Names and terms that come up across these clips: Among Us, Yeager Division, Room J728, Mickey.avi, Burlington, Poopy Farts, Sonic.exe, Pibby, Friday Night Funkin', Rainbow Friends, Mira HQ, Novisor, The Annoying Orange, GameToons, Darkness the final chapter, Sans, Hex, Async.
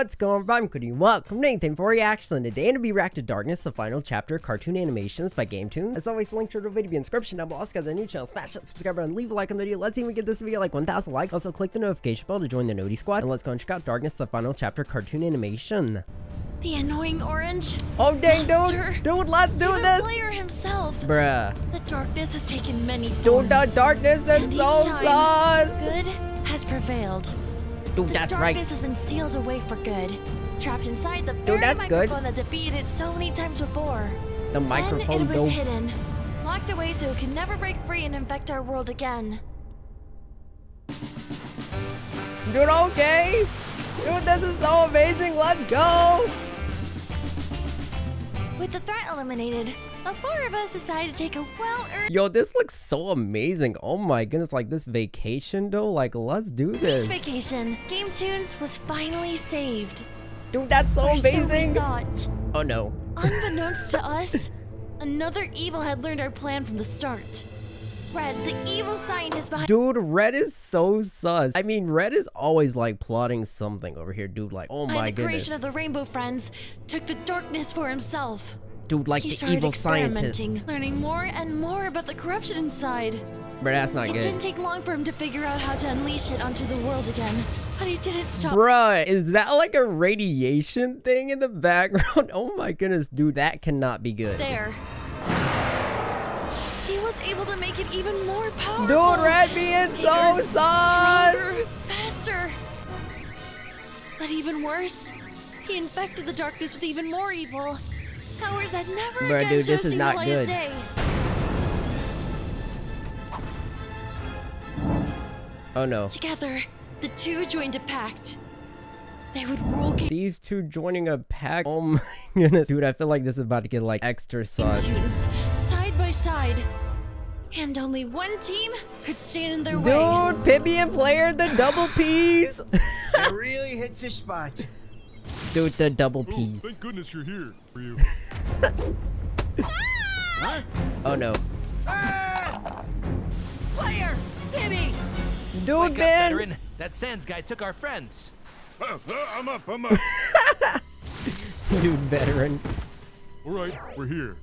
What's going on, Cody? Welcome to Nathan for Reaction, and today I'm going to be reacting to Darkness the Final Chapter cartoon animations by GameToons. As always, the link to the video in description down below. Also, guys, our new channel, smash that subscribe button, leave a like on the video. Let's see if we get this video like 1,000 likes. Also, click the notification bell to join the Noti Squad, and let's go and check out Darkness the Final Chapter cartoon animation. The Annoying Orange. Oh dang, dude! Dude, let's do this! The player himself. Bruh. The darkness has taken many forms. Dude, the darkness is so sauce. Good has prevailed. Dude, that's right. The darkness has been sealed away for good. Trapped inside the very microphone that defeated so many times before. The microphone, dude. It was hidden, locked away so it can never break free and infect our world again. Dude, okay. Dude, this is so amazing. Let's go. With the threat eliminated, the four of us decided to take a well-earned... Yo, this looks so amazing. Oh my goodness, like this vacation though, like let's do this. Beach vacation. GameToons was finally saved. Dude, that's so amazing. So oh no. Unbeknownst to us, another evil had learned our plan from the start. Red, the evil scientist behind... Dude, Red is so sus. I mean, Red is always like plotting something over here, dude. Like, oh my goodness. The creation of the Rainbow Friends took the darkness for himself. Dude, like the evil scientist. Learning more and more about the corruption inside. But that's not good. It didn't take long for him to figure out how to unleash it onto the world again. But he didn't stop. Bruh, is that like a radiation thing in the background? Oh my goodness, dude, that cannot be good. There. He was able to make it even more powerful. Dude, Red being so sauce! Stronger, faster. But even worse, he infected the darkness with even more evil. Powers that never again dude, this is not good. Oh no. Together, the two joined a pact. They would rule. These two joining a pact. Oh my goodness, dude, I feel like this is about to get like extra sauce. Side and only one team could stand in their way. Dude, Pibby and Player, the double P's. It really hits your spot. Dude, the double P's. Thank goodness you're here for you. Huh? Oh no. Player, Pibby. Dude, man. That Sans guy took our friends. I'm up. Dude, veteran. All right, we're here.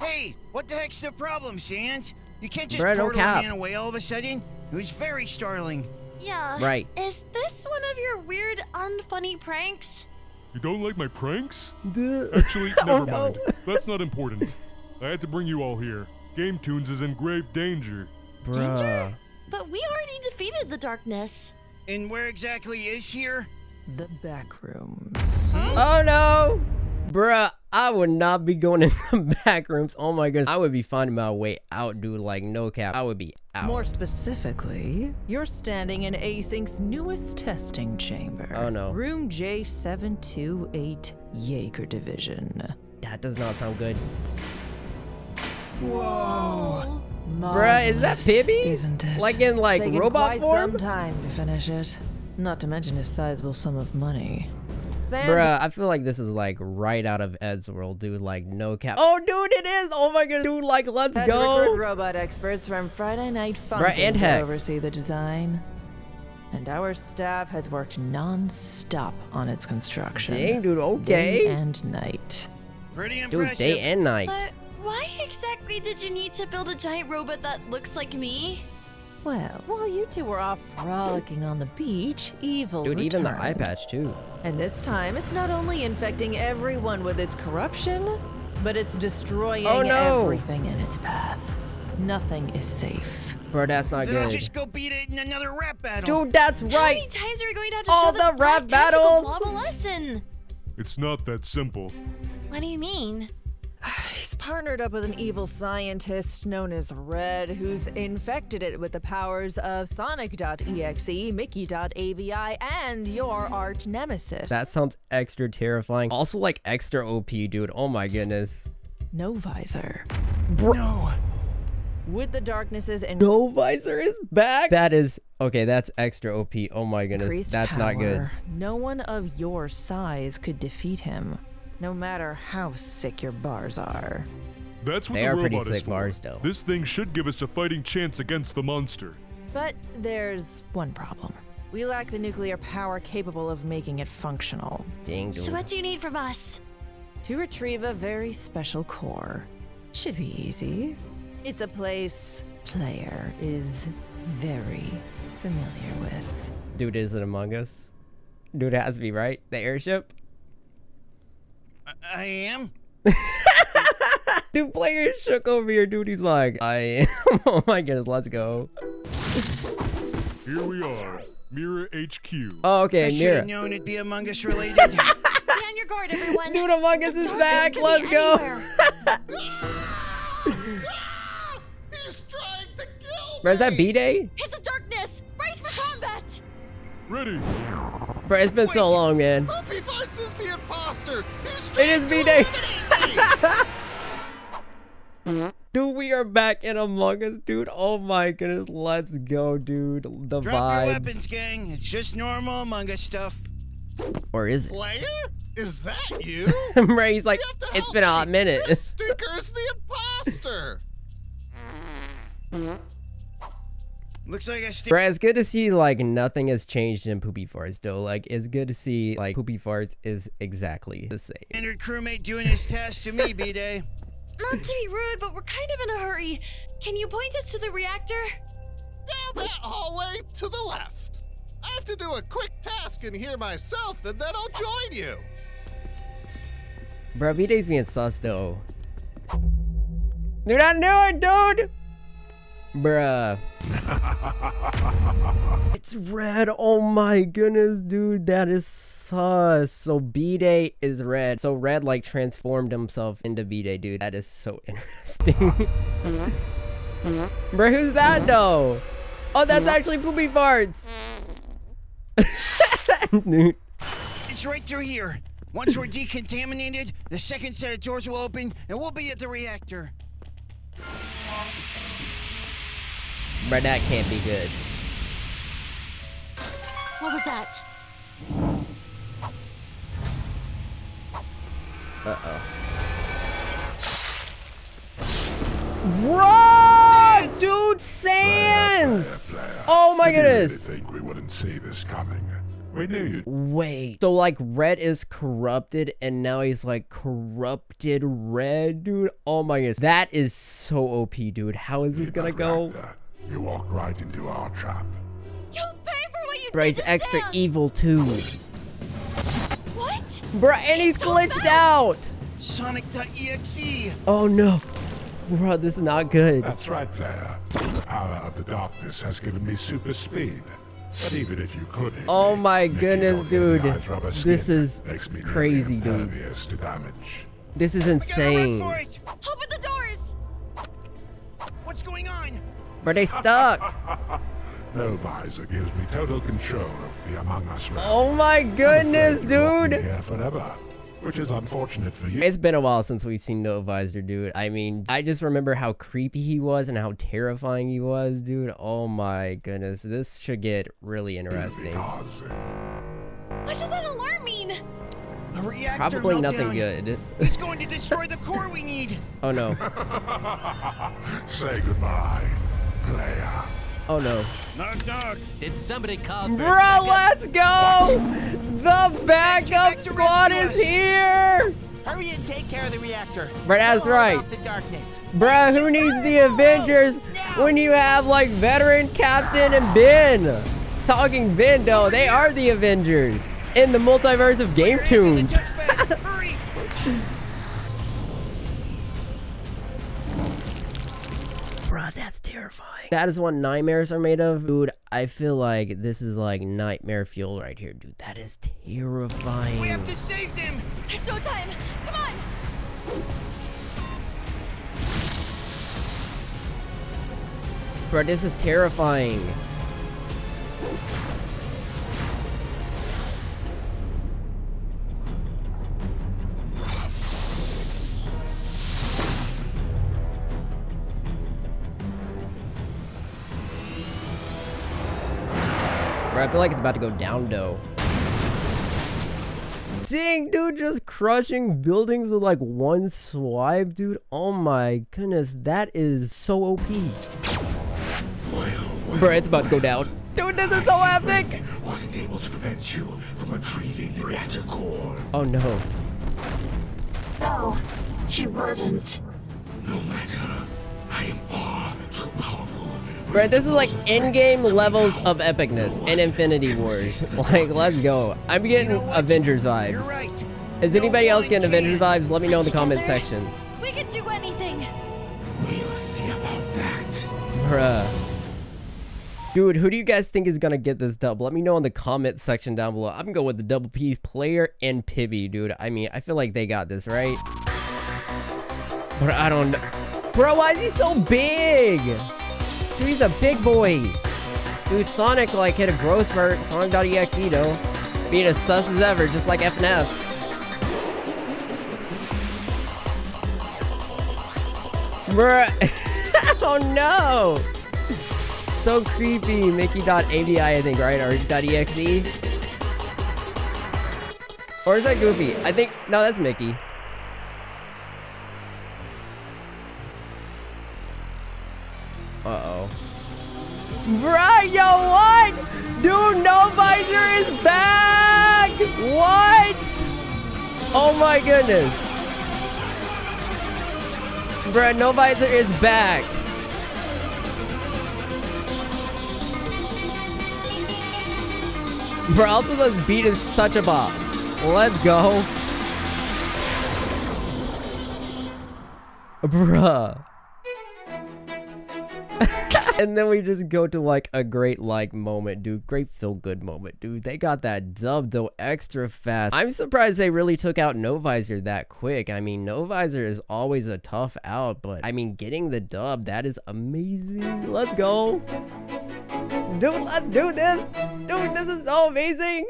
Hey, what the heck's the problem, Sans? You can't just portal a man away all of a sudden. It was very startling. Yeah. Right. Is this one of your weird, unfunny pranks? You don't like my pranks? Duh. Actually, never mind. That's not important. I had to bring you all here. GameToons is in grave danger. Danger? But we already defeated the darkness. And where exactly is here? The back rooms. Oh no! Bruh, I would not be going in the back rooms. Oh my goodness. I would be finding my way out, dude. Like, no cap. I would be out. More specifically, you're standing in Async's newest testing chamber. Oh no. Room J728, Yeager Division. That does not sound good. Whoa. Bruh, is that Pibby? Isn't it? Like in, like, robot form? It's taken quite some time to finish it. Not to mention a sizable sum of money. Bruh, I feel like this is like right out of Ed's world, dude. Like, no cap. Oh, dude, it is. Oh my god, dude. Like, let's go. Recruit robot experts from Friday Night Funkin' to Hex. Oversee the design, and our staff has worked non-stop on its construction. Dang, dude. Okay. Day and night. Pretty impressive. Dude, day and night. But why exactly did you need to build a giant robot that looks like me? Well, while you two were off frolicking on the beach, evil returned. Dude, even the eye patch, too. And this time, it's not only infecting everyone with its corruption, but it's destroying everything in its path. Nothing is safe. Bro, that's not good. I'll just go beat it in another rap battle. Dude, that's right. How many times are we going to have to show the rap battles? Lava lesson? It's not that simple. What do you mean? He's partnered up with an evil scientist known as Red, who's infected it with the powers of Sonic.exe, Mickey.avi, and your arch nemesis. That sounds extra terrifying. Also, like, extra OP, dude. Oh my goodness. Novisor. No. With the darknesses and Novisor is back. That is okay. That's extra OP. Oh my goodness. That's not good. No one of your size could defeat him. No matter how sick your bars are. That's what they are pretty sick bars, though. This thing should give us a fighting chance against the monster. But there's one problem. We lack the nuclear power capable of making it functional. Ding dong. So what do you need from us? To retrieve a very special core. Should be easy. It's a place player is very familiar with. Dude, is it Among Us? Dude, it has to be, right? The airship? I am? Dude, player shook over here, dude. He's like, I am. Oh my goodness, let's go. Here we are. Mira HQ. Oh, okay, I Mira. I should've known it'd be Among Us related. Be on your guard, everyone. Dude, Among Us is back. Let's go. He's trying to kill me. Is that B-Day? It's the darkness. Brace for combat. Ready. Bro, it's been so long, man. Poopy Farts is the imposter. He's trying to eliminate me. Dude, we are back in Among Us, dude. Oh my goodness, let's go, dude. The vibes. Drop your weapons, gang. It's just normal Among Us stuff. Or is it? Player? Is that you? Right, he's like, it's been a hot minute. This stinker is the imposter. Looks like I still. Bruh, it's good to see like nothing has changed in Poopy Farts, though. Like, it's good to see like Poopy Farts is exactly the same. Standard crewmate doing his task to me, B-Day. Not to be rude, but we're kind of in a hurry. Can you point us to the reactor? Down that hallway to the left. I have to do a quick task in here myself, and then I'll join you. Bro, B-Day's being sus, though. Dude, I knew it, dude! Bruh. It's red. Oh my goodness, dude. That is sus. So B-Day is red. So red like transformed himself into B-Day, dude. That is so interesting. Bruh, who's that though? Oh, that's actually Poopy Farts. Dude. It's right through here. Once we're decontaminated, the second set of doors will open and we'll be at the reactor. Bruh, that can't be good. What was that? Uh-oh. Bruh! Dude, Sans! Oh my goodness! I didn't think we wouldn't see this coming. We knew you. Wait. So, like, red is corrupted, and now he's, like, corrupted red, dude? Oh my goodness. That is so OP, dude. How is this gonna go? You walk right into our trap. You'll pay for what you did. Bruh, he's extra evil too. What? Bruh, and he's glitched out. Sonic.exe. Oh no. Bruh, this is not good. That's right, player. The power of the darkness has given me super speed. But even if you could, oh my goodness, dude. This is crazy, dude. This is insane. Open the doors. What's going on? Are they stuck? Novisor gives me total control of the Among Us. Oh my goodness, dude! Here forever, which is unfortunate for you. It's been a while since we've seen Novisor, dude. I mean, I just remember how creepy he was and how terrifying he was, dude. Oh my goodness, this should get really interesting. What does that alarm mean? Probably meltdown. Nothing good. He's going to destroy the core we need. Oh no. Say goodbye. Player. Oh no. Knock, knock. Did somebody call me? Bro, let's go! The backup squad is here! Hurry and take care of the reactor. Bro, that's right. Bro, who needs the Avengers when you have like veteran Captain and Ben? Talking Ben though, they are the Avengers in the multiverse of GameToons. Bruh, that's terrifying. That is what nightmares are made of. Dude, I feel like this is like nightmare fuel right here, dude. That is terrifying. We have to save them. There's no time. Come on. Bruh, this is terrifying. I feel like it's about to go down, though. Dang, dude, just crushing buildings with like one swipe, dude. Oh my goodness, that is so OP. Well, bro, it's about to go down. Dude, this is so epic! Wasn't able to prevent you from retrieving the reactor core. Oh no. No, she wasn't. No matter, I am far too powerful. Right, this is like in-game levels of epicness and Infinity Wars. Like, let's go. I'm getting Avengers vibes. You're right. Is anybody else getting Avengers vibes? Let me know in the comment section. We can do anything. We'll see about that. Bruh. Dude, who do you guys think is going to get this dub? Let me know in the comment section down below. I'm going to go with the Double P's Player and Pibby, dude. I mean, I feel like they got this, right? But I don't know. Bro, why is he so big? Dude, he's a big boy. Dude, Sonic, like, hit a gross burn. Sonic.exe, though. Being as sus as ever, just like FNF. Bruh. Oh, no. So creepy. Mickey.avi, I think, right? Or .exe? Or is that Goofy? I think... No, that's Mickey. Uh-oh. Bruh, yo, what? Dude, Novisor is back! What? Oh my goodness. Bruh, Novisor is back. Bro, also this beat is such a bop. Let's go. Bruh. And then we just go to like a great like moment, dude. Great feel-good moment, dude. They got that dub though extra fast. I'm surprised they really took out Novisor that quick. I mean, Novisor is always a tough out, but I mean, getting the dub, that is amazing. Let's go. Dude, let's do this! Dude, this is so amazing!